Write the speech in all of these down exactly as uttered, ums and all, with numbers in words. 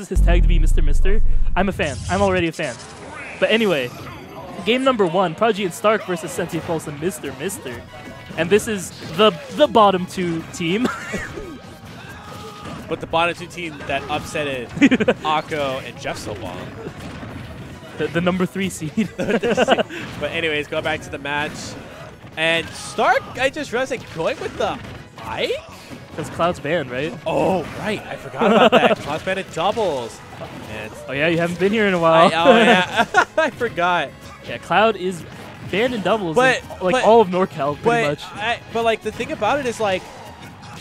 uses his tag to be Mister Mister, I'm a fan. I'm already a fan. But anyway, game number one, Prodigy and Stark versus Sensei False and Mister Mister. And this is the the bottom two team. But the bottom two team that upsetted Akko and Jeff so long. The, the number three seed. But anyways, going back to the match. And Stark, I just realized, like, going with the Ike? Because Cloud's banned, right? Oh, right. I forgot about that. Cloud's banned at doubles. Man. Oh, yeah, you haven't been here in a while. I, oh, yeah. I forgot. Yeah, Cloud is banned in doubles, but, in, like, but, all of NorCal, pretty but much. I, but, like, the thing about it is, like,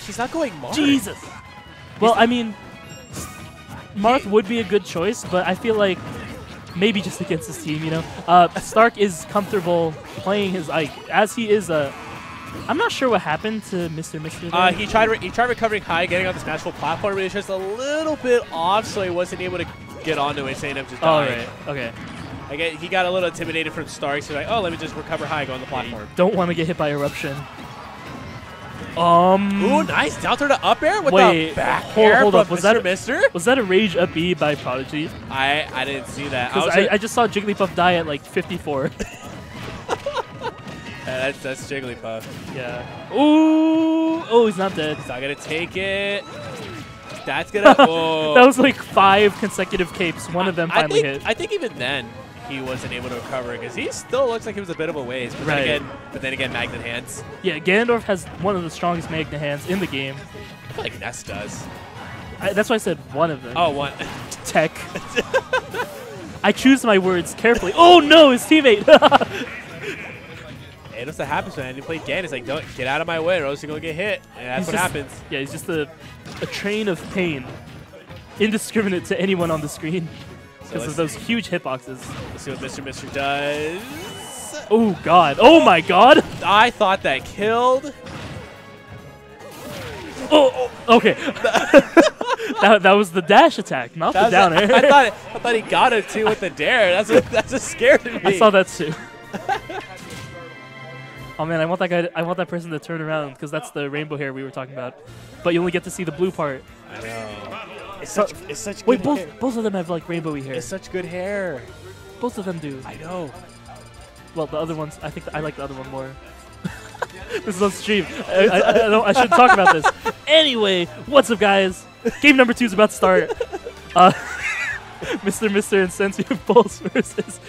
she's not going Marth. Jesus. Well, I mean, Marth would be a good choice, but I feel like maybe just against his team, you know? Uh, Stark is comfortable playing his Ike, as he is a... I'm not sure what happened to Mister Mister Uh, he tried re he tried recovering high, getting on the smashable platform, but it was just a little bit off, so he wasn't able to get onto it, saying him just dying. All right, okay. I get, he got a little intimidated from Stark, so like, oh, let me just recover high, go on the platform. Yeah, don't want to get hit by Eruption. Um, Ooh, nice down throw to up air with wait, the back hold, air hold up. Was Mister That a, Mister? Was that a rage up B by Prodigy? I, I didn't see that. I, I, I just saw Jigglypuff die at like fifty-four. Yeah, that's, that's Jigglypuff. Yeah. Ooh. Oh, he's not dead. He's not going to take it. That's going to... That was like five consecutive capes. One I, of them finally I think, hit. I think even then he wasn't able to recover because he still looks like he was a bit of a ways. But, right. then again, but then again, Magnet Hands. Yeah, Ganondorf has one of the strongest Magnet Hands in the game. I feel like Ness does. I, that's why I said one of them. Oh, one. Tech. I choose my words carefully. Oh, no, his teammate. Hey, that's what happens, man. You play Gan, it's like, don't get out of my way or else you're going to get hit. And that's he's what just, happens. Yeah, he's just a, a train of pain. Indiscriminate to anyone on the screen. Because so of those see. huge hitboxes. Let's see what Mister Mister does. Oh, God. Oh, my God. I thought that killed. Oh, oh. Okay. that, that was the dash attack, not that the down air. I, I, thought it, I thought he got it, too, with the dare. That's what, that's what scared me. I saw that, too. Oh, man, I want that guy. To, I want that person to turn around, because that's the rainbow hair we were talking about. But you only get to see the blue part. I know. It's such, it's such good Wait, both, hair. both of them have like rainbowy hair. It's such good hair. Both of them do. I know. Well, the other ones, I think the, I like the other one more. This is on stream. I, I, I, don't, I shouldn't talk about this. Anyway, what's up, guys? Game number two is about to start. Uh, Mister Mister and Sentient Pulse versus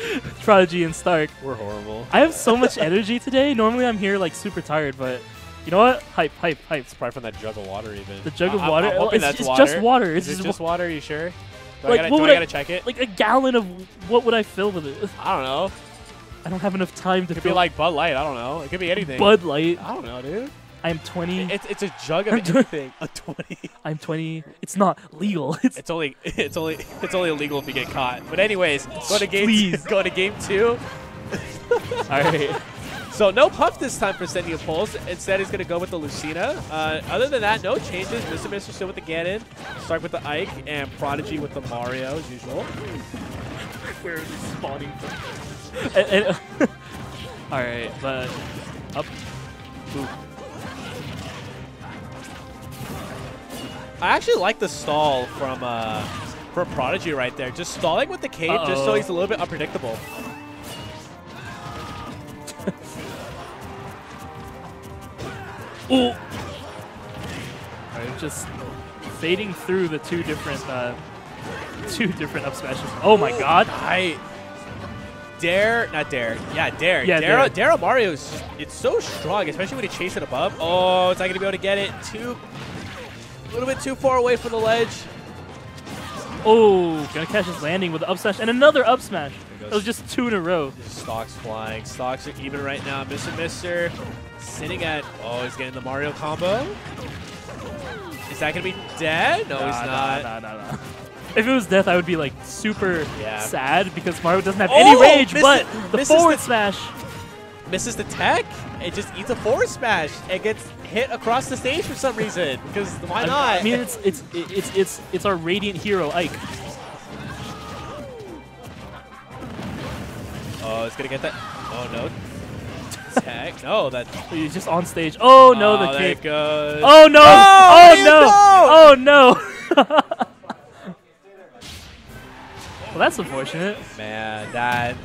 Prodigy and Stark. We're horrible. I have so much energy today. Normally I'm here like super tired, but... You know what? Hype, hype, hype. It's probably from that jug of water, even. The jug of uh, water? I'm, I'm hoping that's it's water. just water. It's Is just, it just water? Are you sure? Do like, I gotta, do I gotta I, check it? Like a gallon of what would I fill with it? I don't know. I don't have enough time to. It could fill be like Bud Light. I don't know. It could be anything. Bud Light. I don't know, dude. I'm twenty. It's it's a jug of anything. A twenty. I'm twenty. It's not legal. It's, it's only it's only it's only illegal if you get caught. But anyways, go to game. Please. Go to game two. All right. So no Puff this time for Sentient Pulse. Instead, he's going to go with the Lucina. Uh, other than that, no changes. Mister Mister still with the Ganon. Stark with the Ike. And Prodigy with the Mario, as usual. Where is he spawning from? and, and, all right, but up. Ooh. I actually like the stall from, uh, from Prodigy right there. Just stalling with the cape uh-oh. just so he's a little bit unpredictable. Ooh. I'm just fading through the two different, uh, two different up smashes. Oh my Ooh, God! I dare, not dare. Yeah, dare. Yeah, dare. Dare Mario's. It's so strong, especially when you chase it above. Oh, it's not gonna be able to get it. Too, a little bit too far away from the ledge. Oh, gonna catch his landing with the up smash and another up smash. It was just two in a row. Stocks flying. Stocks are even right now. Mister Mister sitting at... Oh, he's getting the Mario combo. Is that going to be dead? No, nah, he's not. Nah, nah, nah, nah. If it was death, I would be, like, super yeah. sad because Mario doesn't have oh, any rage, but the misses forward the, smash. Misses the tech. It just eats a forward smash. It gets hit across the stage for some reason because why not? I mean, it's, it's, it's, it's, it's our radiant hero, Ike. Oh, it's going to get that. Oh, no. Tag. No, that. He's just on stage. Oh, no, oh, the kick. Goes. Oh, no. Oh, oh no. Oh, no. Well, that's unfortunate. Man, that...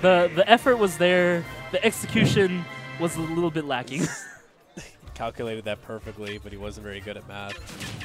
The, the effort was there. The execution was a little bit lacking. Calculated that perfectly, but he wasn't very good at math.